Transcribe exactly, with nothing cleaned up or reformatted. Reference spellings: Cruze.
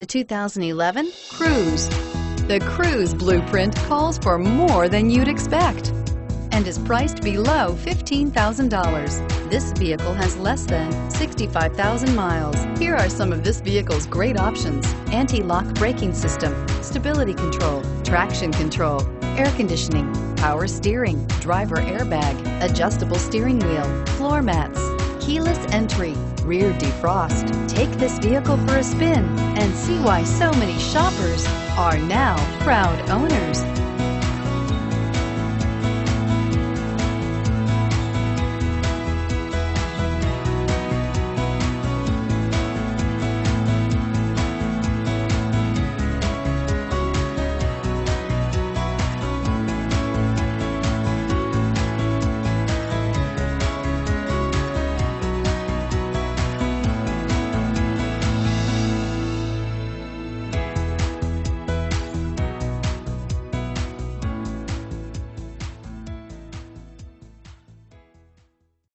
The two thousand eleven Cruze. The Cruze blueprint calls for more than you'd expect and is priced below fifteen thousand dollars. This vehicle has less than sixty-five thousand miles. Here are some of this vehicle's great options: anti-lock braking system, stability control, traction control, air conditioning, power steering, driver airbag, adjustable steering wheel, floor mats, keyless entry, rear defrost. Take this vehicle for a spin and see why so many shoppers are now proud owners.